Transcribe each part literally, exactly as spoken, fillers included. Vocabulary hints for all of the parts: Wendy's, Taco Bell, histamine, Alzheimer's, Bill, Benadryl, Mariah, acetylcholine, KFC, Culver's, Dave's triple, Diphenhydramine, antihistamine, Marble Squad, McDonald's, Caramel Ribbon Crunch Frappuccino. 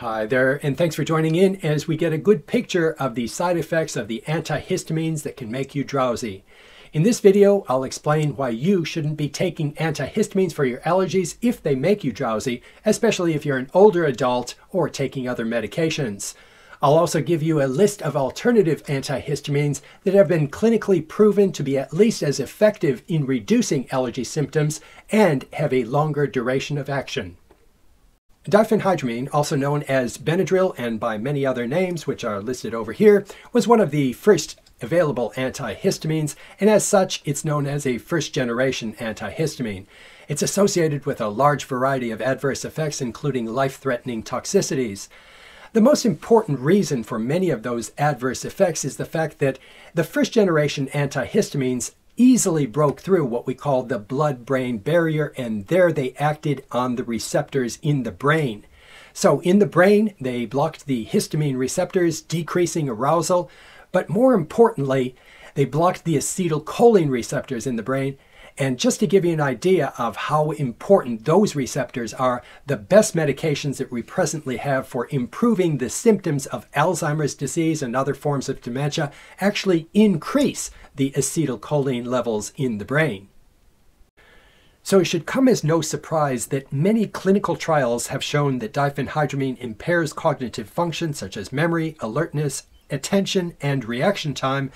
Hi there, and thanks for joining in as we get a good picture of the side effects of the antihistamines that can make you drowsy. In this video, I'll explain why you shouldn't be taking antihistamines for your allergies if they make you drowsy, especially if you're an older adult or taking other medications. I'll also give you a list of alternative antihistamines that have been clinically proven to be at least as effective in reducing allergy symptoms and have a longer duration of action. Diphenhydramine, also known as Benadryl and by many other names which are listed over here, was one of the first available antihistamines, and as such it's known as a first-generation antihistamine. It's associated with a large variety of adverse effects including life-threatening toxicities. The most important reason for many of those adverse effects is the fact that the first-generation antihistamines easily broke through what we call the blood-brain barrier, and there they acted on the receptors in the brain. So in the brain, they blocked the histamine receptors, decreasing arousal, but more importantly, they blocked the acetylcholine receptors in the brain. And just to give you an idea of how important those receptors are, the best medications that we presently have for improving the symptoms of Alzheimer's disease and other forms of dementia actually increase the acetylcholine levels in the brain. So it should come as no surprise that many clinical trials have shown that diphenhydramine impairs cognitive function such as memory, alertness, attention, and reaction time,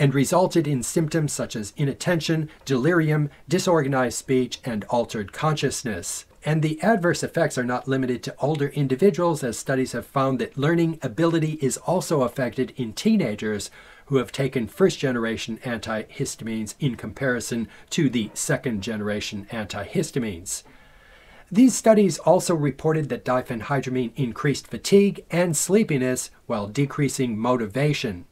and resulted in symptoms such as inattention, delirium, disorganized speech, and altered consciousness. And the adverse effects are not limited to older individuals, as studies have found that learning ability is also affected in teenagers who have taken first-generation antihistamines in comparison to the second-generation antihistamines. These studies also reported that diphenhydramine increased fatigue and sleepiness while decreasing motivation.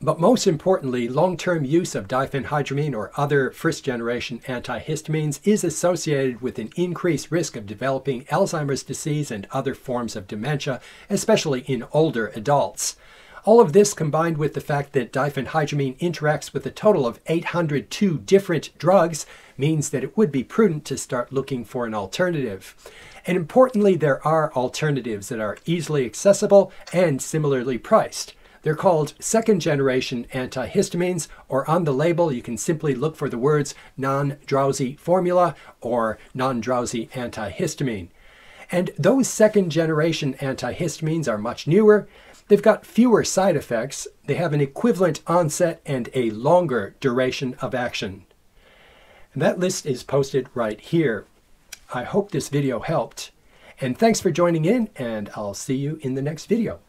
But most importantly, long-term use of diphenhydramine or other first-generation antihistamines is associated with an increased risk of developing Alzheimer's disease and other forms of dementia, especially in older adults. All of this combined with the fact that diphenhydramine interacts with a total of eight hundred two different drugs means that it would be prudent to start looking for an alternative. And importantly, there are alternatives that are easily accessible and similarly priced. They're called second-generation antihistamines, or on the label you can simply look for the words non-drowsy formula or non-drowsy antihistamine. And those second-generation antihistamines are much newer. They've got fewer side effects. They have an equivalent onset and a longer duration of action. And that list is posted right here. I hope this video helped. And thanks for joining in, and I'll see you in the next video.